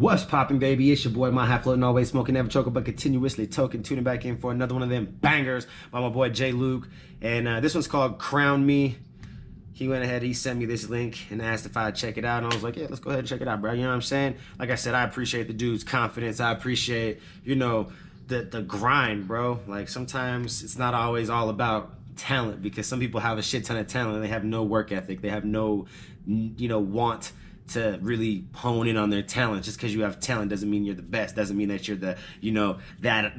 What's poppin', baby? It's your boy, MileHighFloatin, always smoking, never choking, but continuously token. Tuning back in for another one of them bangers by my boy, J. Luke. And this one's called Crown Me. He went ahead, he sent me this link and asked if I'd check it out. And I was like, yeah, let's go ahead and check it out, bro. You know what I'm saying? Like I said, I appreciate the dude's confidence. I appreciate, you know, the grind, bro. Like, sometimes it's not always all about talent, because some people have a shit ton of talent and they have no work ethic. They have no, you know, want to really hone in on their talent. Just because you have talent doesn't mean you're the best, doesn't mean that you're the, you know, that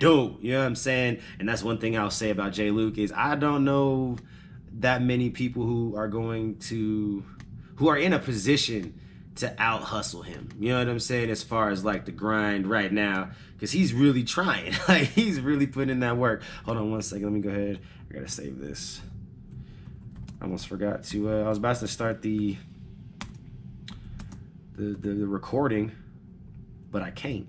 dude, you know what I'm saying? And that's one thing I'll say about J. Luke is I don't know that many people who are in a position to out hustle him, you know what I'm saying, as far as like the grind right now, because he's really trying. Like, he's really putting in that work. Hold on one second, let me go ahead, I gotta save this. I almost forgot to I was about to start the recording, but I can't.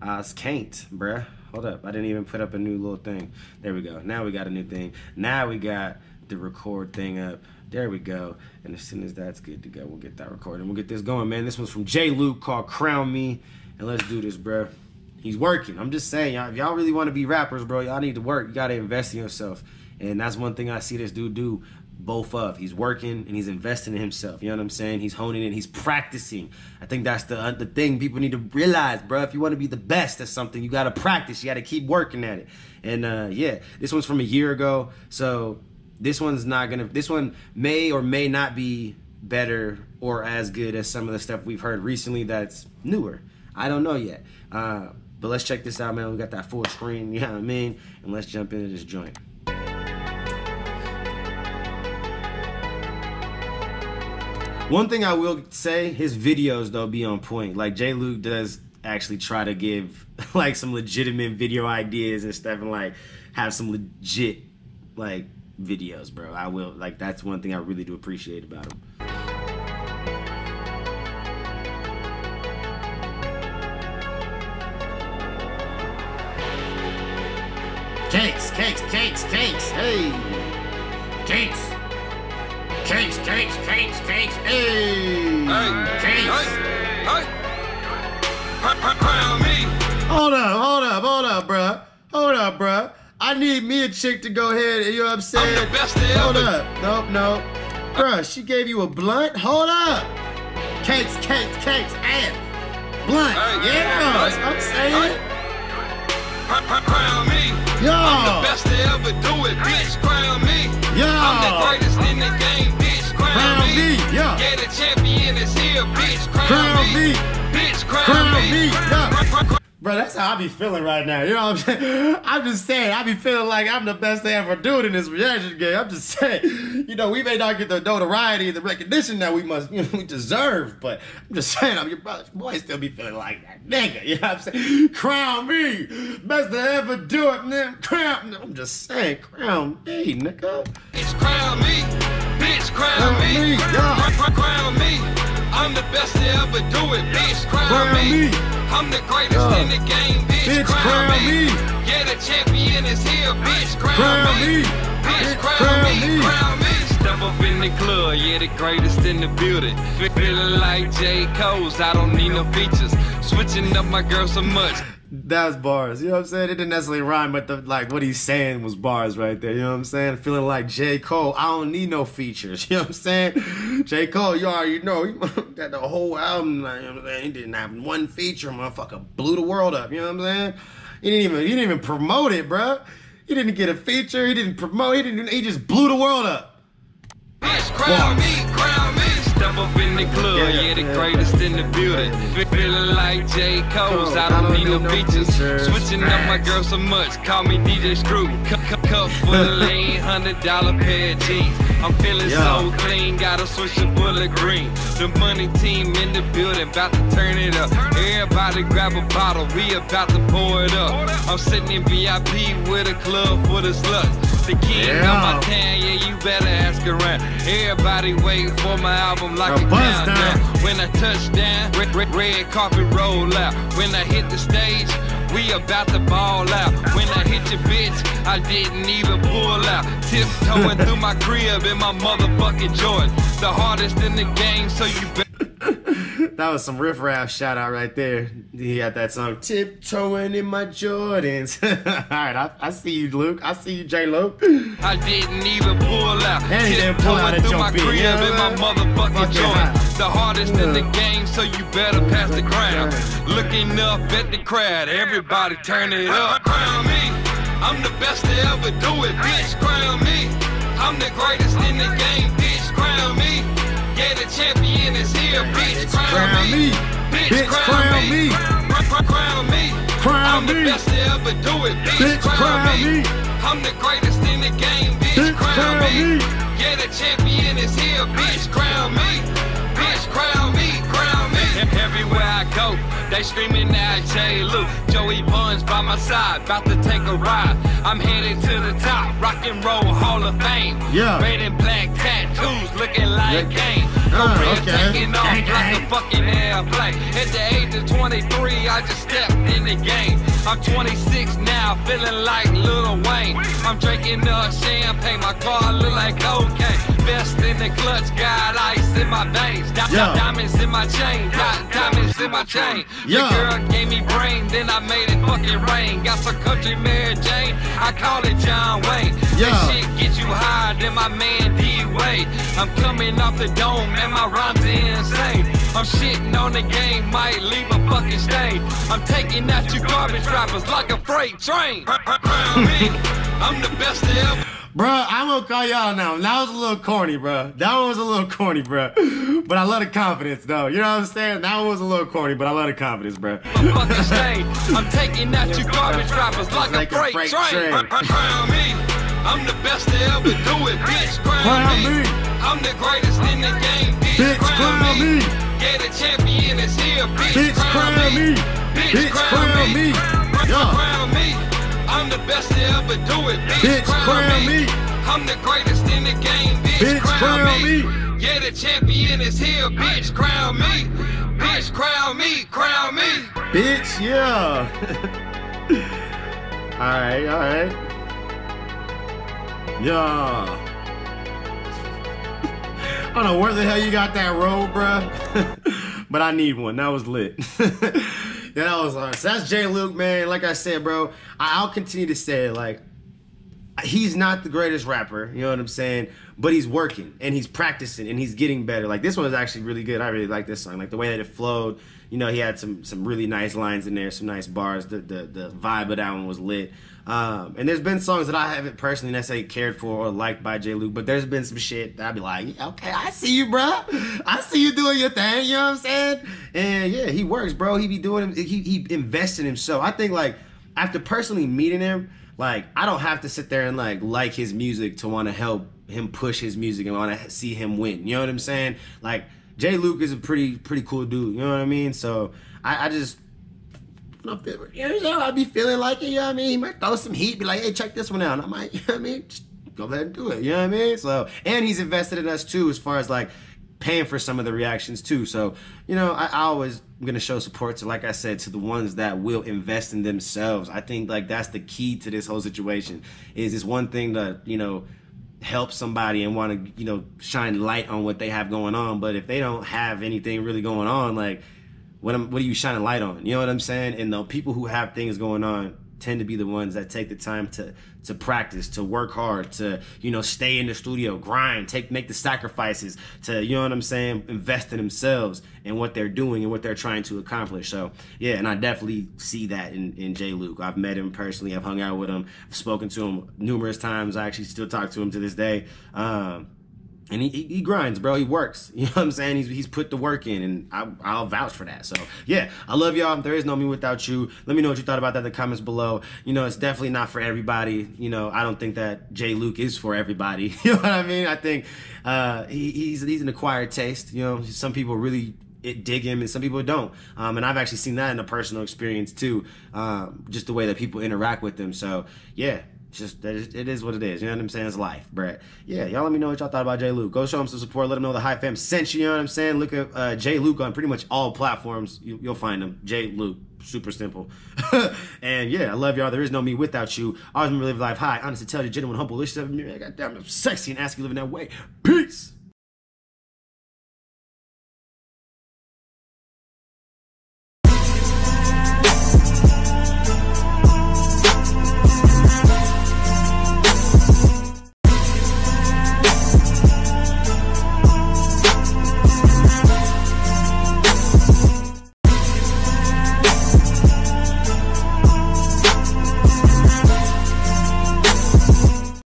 I can't, bruh. Hold up, I didn't even put up a new little thing. There we go, now we got a new thing. Now we got the record thing up. There we go, and as soon as that's good to go, we'll get that recorded. We'll get this going, man. This one's from J. Luke called Crown Me, and let's do this, bruh. He's working, I'm just saying, y'all. If y'all really wanna be rappers, bro, y'all need to work. You gotta invest in yourself, and that's one thing I see this dude do. Both of. He's working and he's investing in himself. You know what I'm saying? He's honing in. He's practicing. I think that's the thing people need to realize, bro. If you want to be the best at something, you got to practice. You got to keep working at it. And yeah, this one's from a year ago. So this one's not going to, this one may or may not be better or as good as some of the stuff we've heard recently that's newer. I don't know yet. But let's check this out, man. We got that full screen. You know what I mean? And let's jump into this joint. One thing I will say, his videos though be on point. Like, J. Luke does actually try to give like some legitimate video ideas and stuff, and like have some legit like videos, bro. I will, like, that's one thing I really do appreciate about him. Cakes, cakes, cakes, cakes, hey, cakes. Cakes, cakes, cakes, cakes, ayy! Hey, hold up, bruh. Hold up, bruh. I need me a chick to go ahead, you know what I'm saying? I'm the best hold ever. Up, nope. Bruh, she gave you a blunt? Hold up! Cakes, cakes, cakes, ass! Blunt, hey, yeah, hey, I'm saying. Crown me. Yo. I'm the best to ever do it, bitch, crown me. Yo. I'm the greatest in the game, bitch, crown me. Yeah, the champion is here, bitch, crown me. Bitch, crown me. Yeah. Bro, that's how I be feeling right now. You know what I'm saying? I'm just saying, I be feeling like I'm the best they ever do it in this reaction game. I'm just saying, you know, we may not get the notoriety and the recognition that we must, you know, we deserve, but I'm just saying, I'm your brother's boy, still be feeling like that nigga. You know what I'm saying? Crown me, best they ever do it, man. Crown, I'm just saying, crown me, nigga. It's crown me, bitch, crown me. Crown me, I'm the best they ever do it, bitch, crown me. I'm the greatest in the game, bitch, crown me. Yeah, the champion is here, bitch, crown me. Bitch, crown me, crown me. Step up in the club, yeah, the greatest in the building. Feeling like J. Cole's, I don't need no features. Switching up my girl so much. That's bars, you know what I'm saying? It didn't necessarily rhyme, but the, like, what he's saying was bars right there, you know what I'm saying? Feeling like J. Cole, I don't need no features, you know what I'm saying? J. Cole, you already know, he got the whole album, like, you know what I'm saying? He didn't have one feature, motherfucker blew the world up, you know what I'm saying? He didn't even promote it, bro. He didn't get a feature, he didn't promote, he just blew the world up. Bitch, crown me, crown me. Step up in the club, yeah the greatest in the building. Feeling like J. Cole's, I don't need no features. Switching up my girl so much, call me DJ Screw. Cup full of lean, $100 pair of jeans. I'm feeling so clean, gotta switch a bullet green. The money team in the building, about to turn it up. Everybody grab a bottle, we about to pour it up. I'm sitting in VIP with a club for the sluts. The king of my town, yeah, you better ask around. Everybody waiting for my album like a countdown. When I touch down, red carpet roll out. When I hit the stage, we about to ball out. When I hit your bitch, I didn't even pull out. Tiptoeing through my crib in my motherfucking Jordan. The hardest in the game, so you bet. That was some Riff Raff shout out right there. He had that song, Tiptoeing in my Jordans. Alright, I see you, Luke. I see you, J. Luke. I didn't even pull out. And he didn't pull out at your crib in my motherfucking Jordan. The hardest in the game, so you better pass the crown. Looking up at the crowd, everybody turn it up. Crown me, I'm the best to ever do it, bitch. Crown me, I'm the greatest in the game, bitch. Crown me. Yeah, the champion is here, bitch. Crown me. Bitch, crown me. Crown me. I'm the best to ever do it, bitch. Crown me. I'm the greatest in the game, bitch. Crown me. Yeah, the champion is here, bitch. Crown me. Bitch, crown me. Crown me. Everywhere I go, they screaming at J. Luke. Joey Buns by my side, about to take a ride. I'm headed to the top, rock and roll Hall of Fame. Yeah. Red and black tattoos, looking like game. No red taking off like a fucking airplane. At the age of 23, I just stepped in the game. I'm 26 now, feeling like Lil Wayne. I'm drinking up champagne, my car look like cocaine. Best in the clutch, got ice in my veins. Got diamonds in my chain, got diamonds in my chain. The girl gave me brain, then I made it fucking rain. Got some country Mary Jane, I call it John Wayne. That shit get you higher than my man D-Wade. I'm coming off the dome and my rhymes are insane. I'm shitting on the game, might leave a fucking stain. I'm taking out you garbage rappers like a freight train. Crown me, I'm the best to ever. Bruh, I'm gonna call y'all now. That was a little corny, bruh. That one was a little corny, bruh. But I love the confidence, though. You know what I'm saying? That one was a little corny, but I love the confidence, bruh. I'm taking out you garbage rappers like a freight train. Crown me, I'm the best to ever do it, bitch. Crown me, I'm the greatest in the game, bitch. Crown me, yeah, the champion is here, bitch. Crown me, bitch. Crown me, crown me. I'm the best to ever do it, bitch. Crown me. I'm the greatest in the game, bitch. Crown me. Yeah, the champion is here, bitch. Crown me. Bitch, crown me. Crown me. Bitch, yeah. Alright, alright. Yeah. I don't know where the hell you got that roll, bruh. But I need one. That was lit. Yeah, that was hard. So that's J. Luke, man. Like I said, bro, I'll continue to say, like, he's not the greatest rapper, you know what I'm saying? But he's working, and he's practicing, and he's getting better. Like, this one is actually really good. I really like this song. Like, the way that it flowed, you know, he had some really nice lines in there, some nice bars. The vibe of that one was lit. And there's been songs that I haven't personally necessarily cared for or liked by J. Luke, but there's been some shit that I'd be like, yeah, okay, I see you, bro. I see you doing your thing, you know what I'm saying? And yeah, he works, bro. He be doing, he invests in himself. I think, like, after personally meeting him, like, I don't have to sit there and like his music to want to help him push his music and want to see him win. You know what I'm saying? Like, J. Luke is a pretty cool dude, you know what I mean? So I just, you know, I'd be feeling like it, you know what I mean? He might throw some heat, be like, hey, check this one out. And I might, you know what I mean? Just go ahead and do it, you know what I mean? So, and he's invested in us too, as far as like paying for some of the reactions too. So, you know, I always gonna show support to, like I said, to the ones that will invest in themselves. I think like that's the key to this whole situation. Is this one thing that, you know, help somebody and want to, you know, shine light on what they have going on, but if they don't have anything really going on, like, what are you shining light on? You know what I'm saying? And the people who have things going on tend to be the ones that take the time to practice, to work hard, to, you know, stay in the studio, grind, make the sacrifices, to, you know what I'm saying, invest in themselves and what they're doing and what they're trying to accomplish. So yeah, and I definitely see that in J. Luke. I've met him personally, I've hung out with him, I've spoken to him numerous times. I actually still talk to him to this day. And he grinds, bro. He works. You know what I'm saying? He's put the work in, and I'll vouch for that. So, yeah, I love y'all. There is no me without you. Let me know what you thought about that in the comments below. You know, it's definitely not for everybody. You know, I don't think that J. Luke is for everybody. You know what I mean? I think he's an acquired taste. You know, some people really dig him, and some people don't. And I've actually seen that in a personal experience, too, just the way that people interact with him. So, yeah. It's just, it is what it is. You know what I'm saying? It's life, bruh. Yeah, y'all let me know what y'all thought about J. Luke. Go show him some support. Let him know the High Fam sent you. You know what I'm saying? Look at J. Luke on pretty much all platforms. You'll find him. J. Luke. Super simple. And yeah, I love y'all. There is no me without you. I always remember live life high. Honestly, tell you, genuine, humble, goddamn, I'm sexy and ask you living that way. Peace.